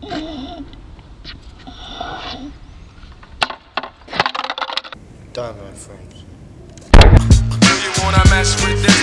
Diamond Frankie. Do you wanna mess with this?